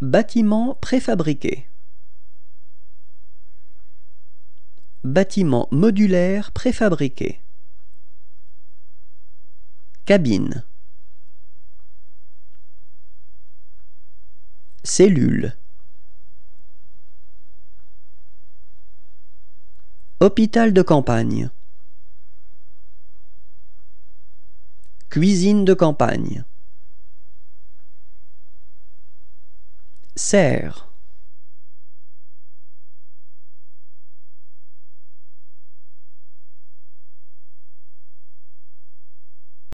Bâtiment préfabriqué. Bâtiment modulaire préfabriqué. Cabine. Cellule. Hôpital de campagne. Cuisine de campagne. Serre.